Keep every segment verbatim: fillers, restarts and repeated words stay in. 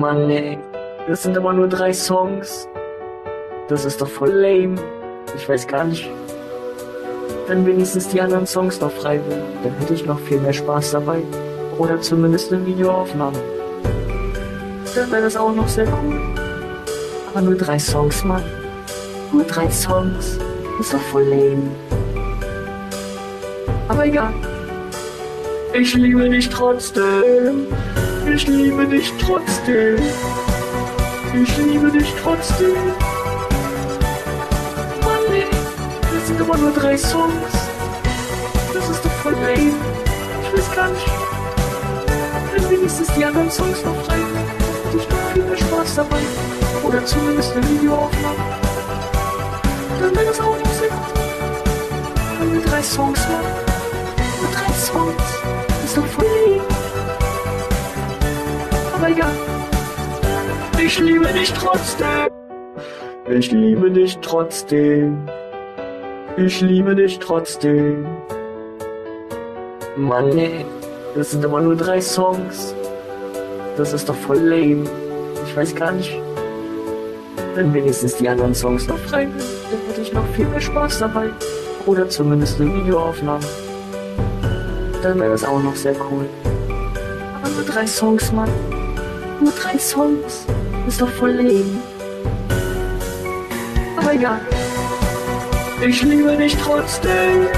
Mann ey, das sind aber nur drei Songs. Das ist doch voll lame. Ich weiß gar nicht. Wenn wenigstens die anderen Songs noch frei wären, dann hätte ich noch viel mehr Spaß dabei. Oder zumindest eine Videoaufnahme. Dann wäre das auch noch sehr cool. Aber nur drei Songs, Mann. Nur drei Songs. Das ist doch voll lame. Aber egal. Ich liebe dich trotzdem. Ich liebe dich trotzdem. Ich liebe dich trotzdem. Mann, ey, das sind immer nur drei Songs. Das ist doch voll lame. Ich weiß gar nicht. Wenn wenigstens die anderen Songs noch frei wären, hätte ich noch viel mehr Spaß dabei. Oder zumindest eine Videoaufnahme. Dann wäre das auch noch sehr cool. Nur mit drei Songs, Mann. Nur drei Songs. Das ist doch voll lame. Aber egal. Ich liebe dich trotzdem. Ich liebe dich trotzdem. Ich liebe dich trotzdem. Mann, ey, das sind aber nur drei Songs. Das ist doch voll lame. Ich weiß gar nicht. Wenn wenigstens die anderen Songs noch frei wären, dann hätte ich noch viel mehr Spaß dabei. Oder zumindest eine Videoaufnahme. Dann wäre das auch noch sehr cool. Aber nur drei Songs, Mann. Nur drei Songs. Ist doch voll lame. Aber egal. Ich liebe dich trotzdem.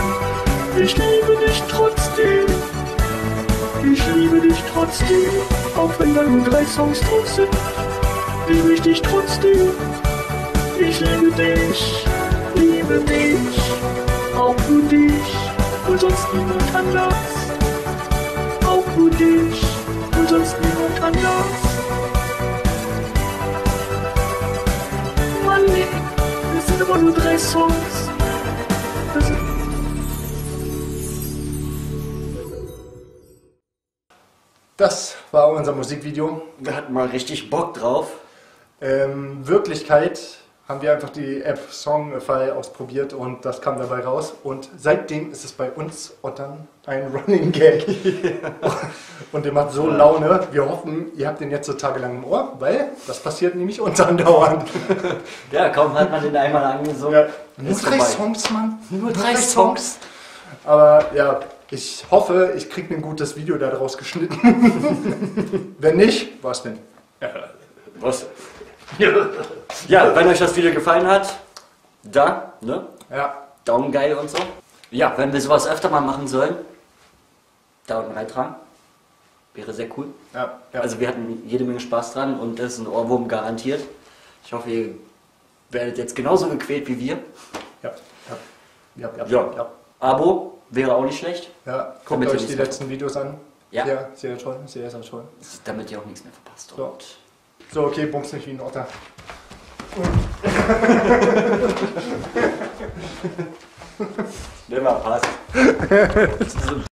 Ich liebe dich trotzdem. Ich liebe dich trotzdem. Auch wenn da nur drei Songs drauf sind, liebe ich dich trotzdem. Ich liebe dich. Liebe dich. Auch nur dich. Und sonst niemand anders. Auch nur dich. Und sonst niemand anders. Mann, nee. Das sind aber nur drei Songs. Das ist Das war unser Musikvideo. Wir hatten mal richtig Bock drauf. Ähm, in Wirklichkeit haben wir einfach die App Songify ausprobiert und das kam dabei raus. Und seitdem ist es bei uns Ottern ein Running Gag. Und der macht so Laune. Wir hoffen, ihr habt den jetzt so tagelang im Ohr, weil das passiert nämlich uns andauernd. Ja, kaum hat man den einmal angesungen. Ja. Nur drei Songs, Mann. Nur drei Songs. Aber ja. Ich hoffe, ich kriege ein gutes Video daraus geschnitten. Wenn nicht, was denn? Ja, was? Ja, wenn euch das Video gefallen hat, da, ne? Ja. Daumen geil und so. Ja, wenn wir sowas öfter mal machen sollen, da unten reintragen. Wäre sehr cool. Ja, ja. Also wir hatten jede Menge Spaß dran und das ist ein Ohrwurm garantiert. Ich hoffe, ihr werdet jetzt genauso gequält wie wir. Ja, ja, ja, ja. ja. ja. Abo. Wäre auch nicht schlecht. Ja, guckt euch die letzten Videos an. Ja. Ja, sehr toll, sehr, sehr toll. Damit ihr auch nichts mehr verpasst. So, so okay, bumst nicht wie ein Otter. Nimmer passt.